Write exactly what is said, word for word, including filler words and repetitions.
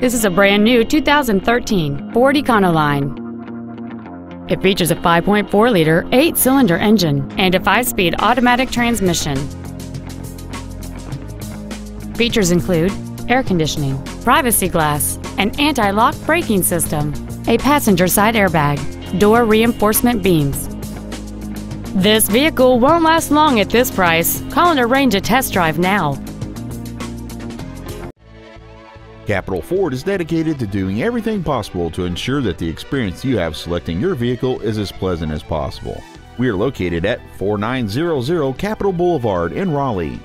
This is a brand new two thousand thirteen Ford Econoline. It features a five point four liter eight cylinder engine and a five speed automatic transmission. Features include air conditioning, privacy glass, an anti-lock braking system, a passenger side airbag, door reinforcement beams. This vehicle won't last long at this price. Call and arrange a test drive now. Capital Ford is dedicated to doing everything possible to ensure that the experience you have selecting your vehicle is as pleasant as possible. We are located at four nine zero zero Capital Boulevard in Raleigh.